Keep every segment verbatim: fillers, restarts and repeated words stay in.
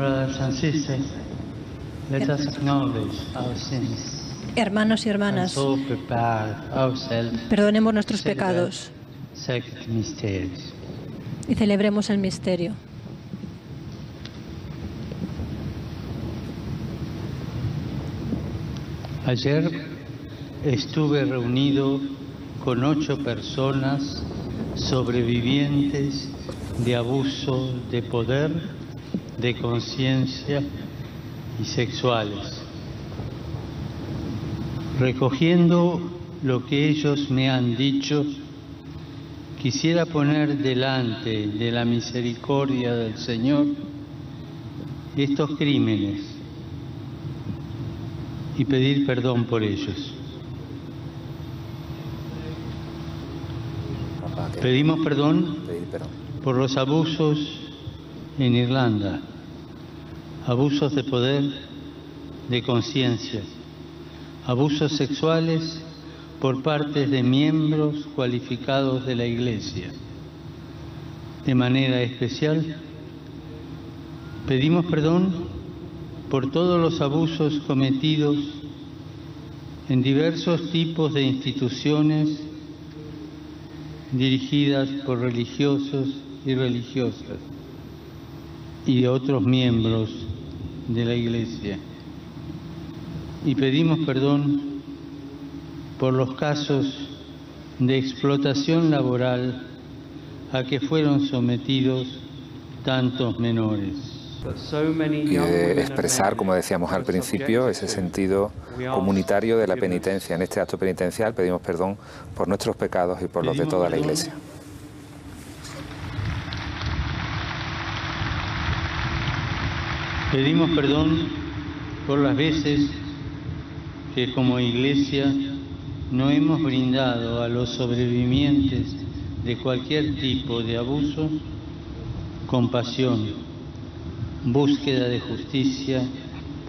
Brothers and sisters, let us acknowledge our sins. Hermanos y hermanas, perdonemos nuestros pecados y celebremos el misterio. Ayer estuve reunido con ocho personas sobrevivientes de abuso de poder, de conciencia y sexuales, recogiendo lo que ellos me han dicho. Quisiera poner delante de la misericordia del Señor estos crímenes y pedir perdón por ellos. Pedimos perdón por los abusos en Irlanda, abusos de poder, de conciencia, abusos sexuales por parte de miembros cualificados de la Iglesia. De manera especial, pedimos perdón por todos los abusos cometidos en diversos tipos de instituciones dirigidas por religiosos y religiosas y otros miembros de la Iglesia. Y pedimos perdón por los casos de explotación laboral a que fueron sometidos tantos menores. Y de expresar, como decíamos al principio, ese sentido comunitario de la penitencia. En este acto penitencial pedimos perdón por nuestros pecados y por los de toda la Iglesia. Pedimos perdón por las veces que como Iglesia no hemos brindado a los sobrevivientes de cualquier tipo de abuso compasión, búsqueda de justicia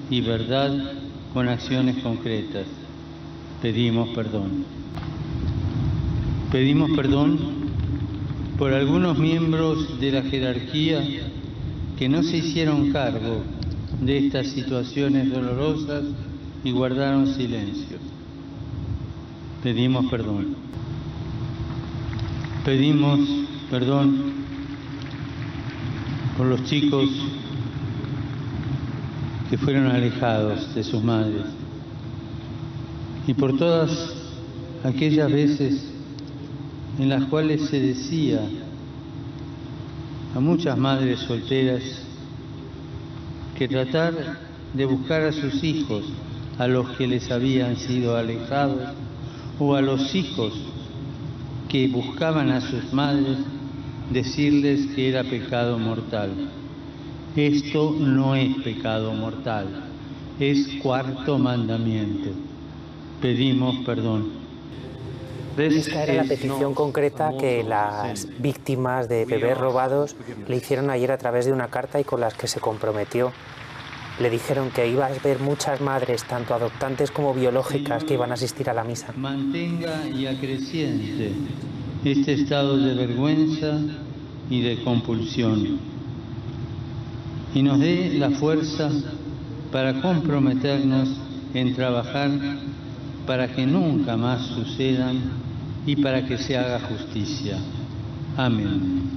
y verdad con acciones concretas. Pedimos perdón. Pedimos perdón por algunos miembros de la jerarquía que no se hicieron cargo de estas situaciones dolorosas y guardaron silencio. Pedimos perdón. Pedimos perdón por los chicos que fueron alejados de sus madres y por todas aquellas veces en las cuales se decía a muchas madres solteras que tratar de buscar a sus hijos, a los que les habían sido alejados, o a los hijos que buscaban a sus madres, decirles que era pecado mortal. Esto no es pecado mortal, es cuarto mandamiento. Pedimos perdón. Esta era la petición concreta que las víctimas de bebés robados le hicieron ayer a través de una carta y con las que se comprometió. Le dijeron que iba a ver muchas madres, tanto adoptantes como biológicas, que iban a asistir a la misa. Mantenga y acreciente este estado de vergüenza y de compulsión y nos dé la fuerza para comprometernos en trabajar para que nunca más sucedan y para que se haga justicia. Amén.